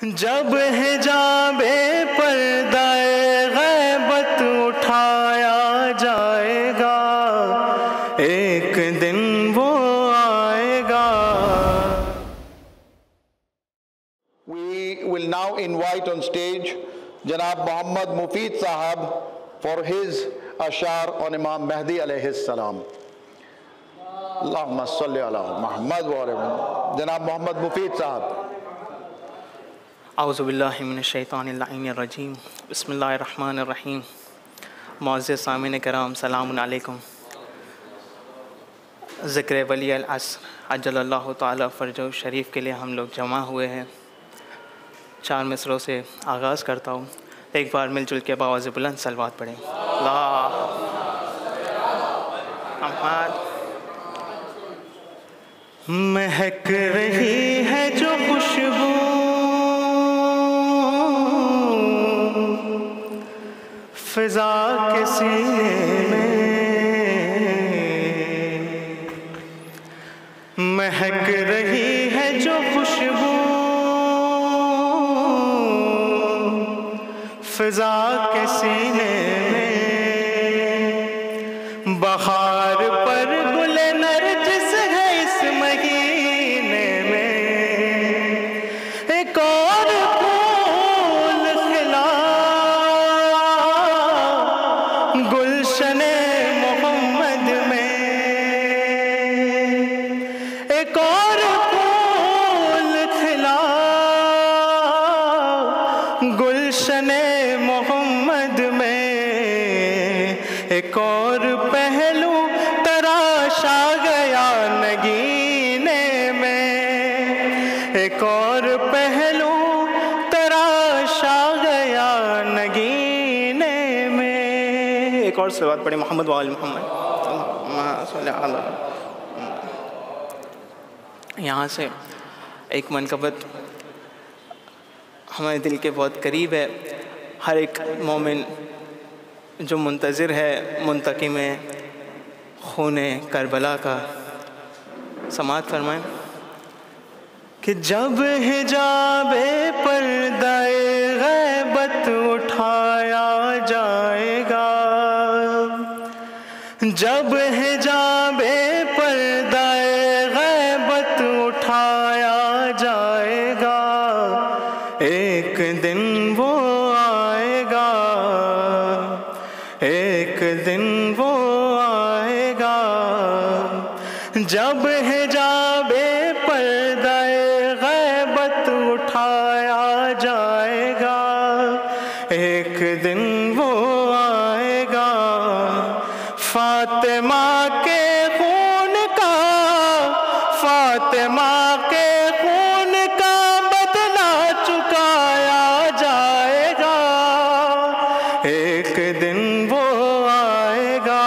जब हिजाबे पर्दाए गैबत उठाया जाएगा, एक दिन वो आएगा। We will now invite on stage जनाब मोहम्मद मुफीद साहब for his अशार on इमाम मेहदी अलैहिस्सलाम। अल्लाहुम्मा सल्ली अला मुहम्मद व अली मुहम्मद। जनाब मोहम्मद मुफीद साहब। औज़ुबिल्लाहि मिनश्शैतानिर्रजीम, बिस्मिल्लाहिर्रहमानिर्रहीम। मौज़े सामीन कराम, सलामुन अलैकुम। ज़िक्र वली अल अस्र अज्जलल्लाहु ताला फरजहु शरीफ के लिए हम लोग जमा हुए हैं। चार मिसरों से आगाज़ करता हूँ, एक बार मिलजुल के बावाज़ बुलंद सलवात पढ़ें। महक रही है जो खुशबू फिजा के सीने में, महक रही है जो खुशबू फिजा के सीने में। बहार पर गुल नरगिस है इस महीने में, एक और गुलशन-ए-मोहम्मद में एक और फूल खिला। गुलशन-ए-मोहम्मद में एक और पहलू तराशा गया नगीने में, एक और पहलू तराशा गया नगीने। एक और सलवात पढ़े मोहम्मद वाल मोहम्मद। यहाँ से एक मनकबत हमारे दिल के बहुत करीब है। हर एक मोमिन जो मुंतज़िर है मुंतकिम खूने करबला का, समात फरमाएं कि जब हिजाबे पर्दाए गैबत उठाया जाएगा, जब हिजाबे पर्दाए गैबत उठाया जाएगा, एक दिन वो आएगा, एक दिन वो आएगा। जब हिजाबे पर्दाए गैबत उठाया जाएगा, एक दिन वो आएगा। फातिमा के खून का बदला चुकाया जाएगा, एक दिन वो आएगा।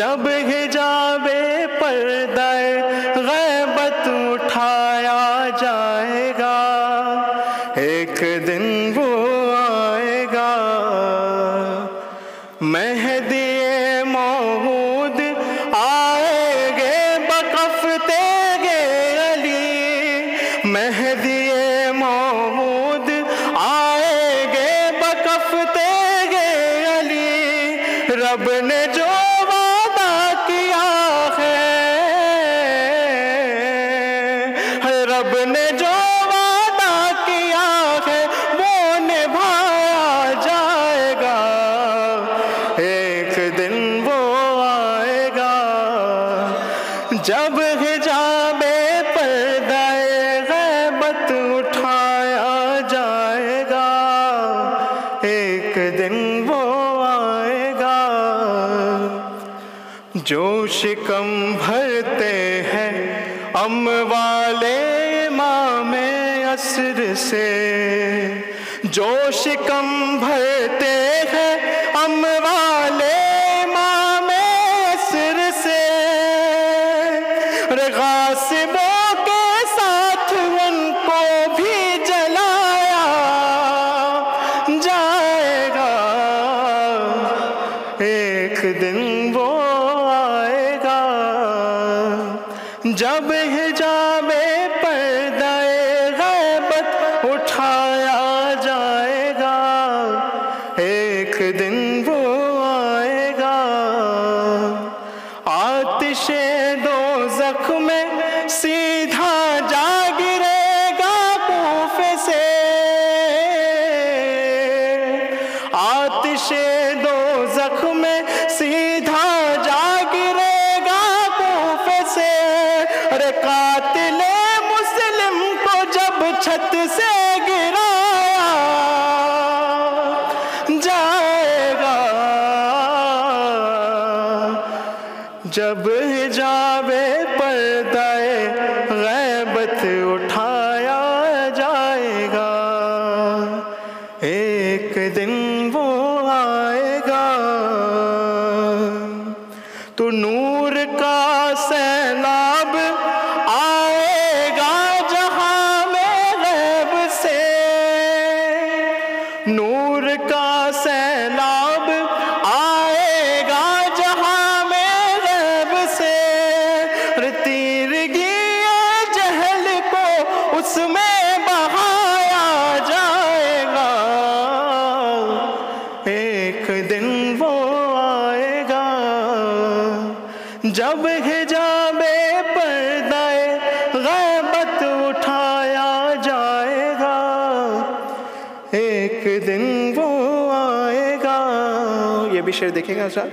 जब हिजाबे पर्दाए गैबत उठाया जाएगा, एक दिन वो आएगा। मेहदी मौहूद आएंगे बकफ्ते गे अली, मेहदी मौहूद आएंगे बकफ्ते गे अली। रब ने जो वादा किया है, रब ने जो वादा किया है वो निभाया जाएगा, एक दिन वो आएगा। जब हिजाबे पर्दाए गैबत उठाया जाएगा, एक दिन वो आएगा। जो शिकम भरते हैं अम्वाले इमामे असर से, जो शिकम भरते हैं अम्वाले इमामे असर से। गासिबों के साथ उनको भी जलाया जाएगा, एक दिन वो आएगा। जब हिजाबे पर्दाए गैबत उठाया जाएगा, एक दिन वो आएगा। आतिशे दोज़ख में सीधा जा गिरेगा कोफे से, आतिशे दोज़ख में सीधा जा गिरेगा कोफे से। अरे कातिले मुस्लिम को जब छत से गिराया जाएगा, जब हिजाबे पर्दाए गैबत उठाया जाएगा, एक दिन वो आएगा। तो नूर का सैलाब आएगा जहां में गैब से, नूर का सैलाब आएगा जहां में गैब से। तीरगी जहल को उसमें बहाया जाएगा, एक दिन वो आएगा। जब हिजाबे पर्दाए गैबत उठाया जाएगा, एक दिन वो आएगा। ये भी शेर देखेगा साहब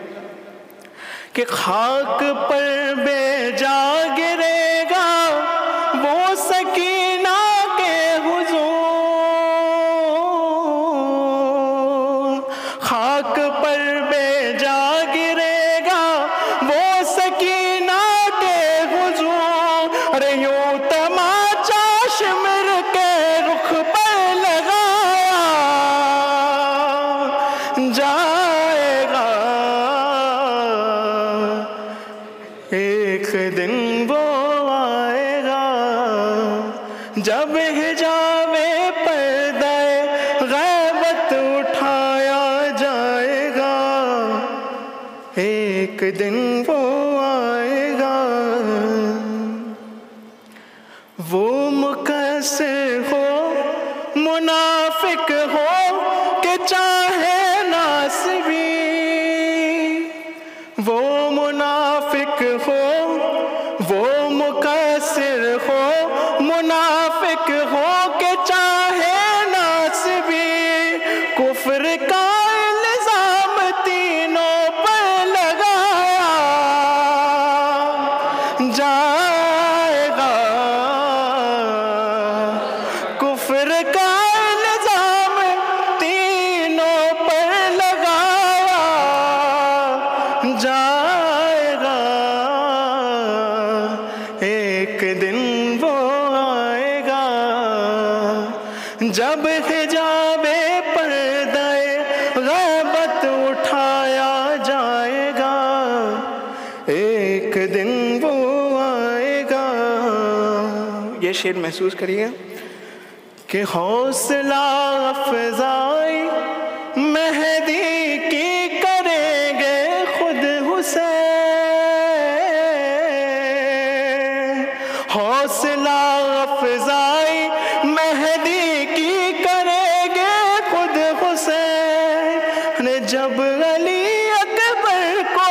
कि खाक पर बेजा गिरेगा वो सकीना के हुजूर, खाक पर बेजा गिरेगा वो सकीना के हुजूर। अरे यूं तमाचा शिमर के रुख पर लगाया जाएगा, एक दिन वो आएगा। जब हिजाबे पर्दाए गैबत उठाया जाएगा, एक दिन वो आएगा। वो मुक़स्सिर हो मुनाफिक हो के चाहे नासिबी, वो मुनाफिक हो वो मुक़स्सिर हो मुनाफिक हो के चाहे नासिबी। कुफ्र का इल्ज़ाम तीनों पर लगाया जाएगा, कुफ्र का इल्ज़ाम तीनों पर लगाया जाएगा, एक दिन वो आएगा। जब हिजाबे पर्दाए गैबत उठाया जाएगा, एक दिन वो आएगा। ये शेर महसूस करिए कि हौसला अफजाई मेहदी की करेंगे खुद हुसैन, हौसला अफजाई मेहदी की करेंगे खुद हुसैन। जब अली अकबर को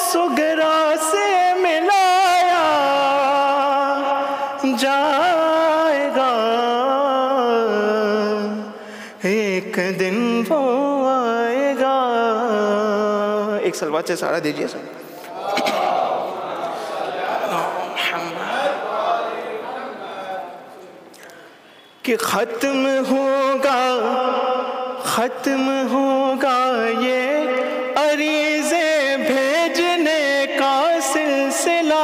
सुगरा से मिलाया जाएगा, एक दिन वो आएगा। एक सलवात से सारा दीजिए सर। कि खत्म होगा ये अरीज़े भेजने का सिलसिला,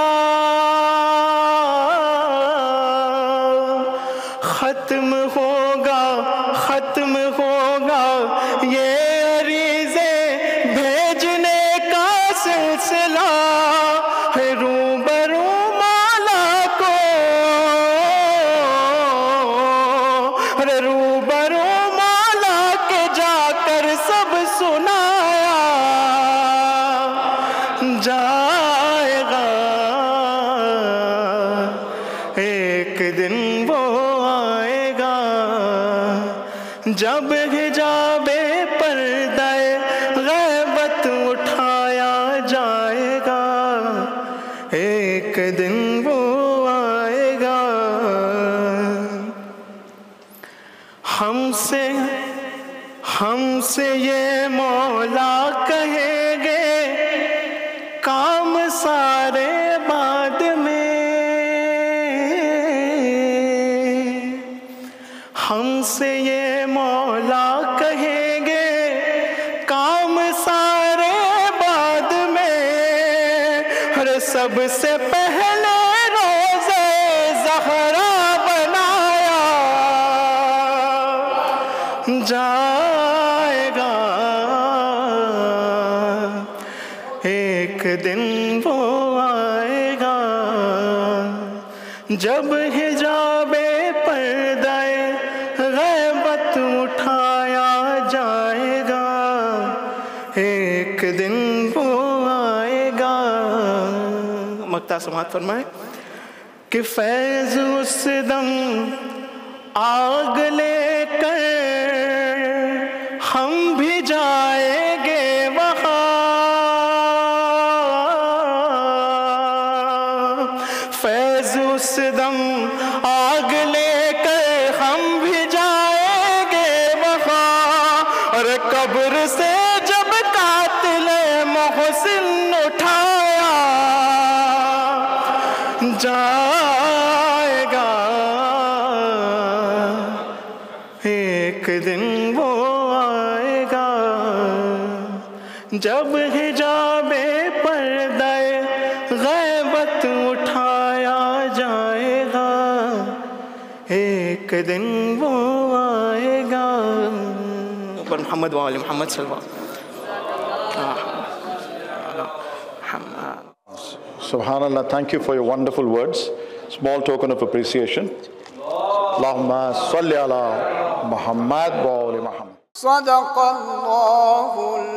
खत्म होगा ये अरीज़े भेजने का सिलसिला। रूबरू माला को, अरे रूबरू माला के जाकर सब सुनाया जाएगा, एक दिन वो आएगा। जब हिजाबे पर्दाए गैबत उठाया जाएगा, एक दिन वो आएगा। हमसे ये मौला कहेंगे काम सारे बाद में, हमसे ये मौला कहेंगे काम सारे बाद में। हर सबसे पहले रोज़े ज़हरा बनाया जाएगा, एक दिन वो आएगा। जब हिजाबे पर्दाए गैबत उठाया जाएगा, एक दिन वो आएगा। मक्ता समात फरमाए कि फैज़ उस दम आग लेकर हम भी जाएंगे वहाँ, फैज़ उस दम आग लेकर हम भी जाएंगे वहाँ। और कब्र से जब कातिले मोहसिन उठाया जाएगा, एक दिन वो आएगा। जब हिजाबे पर्दाए गैबत उठाया जाएगा, एक दिन वो आएगा। पर मोहम्मद वाले Mohammad Subhanallah, thank you for your wonderful words. Small token of appreciation. Allahumma salli ala Muhammad wa ala Muhammad. Sadaqallahu.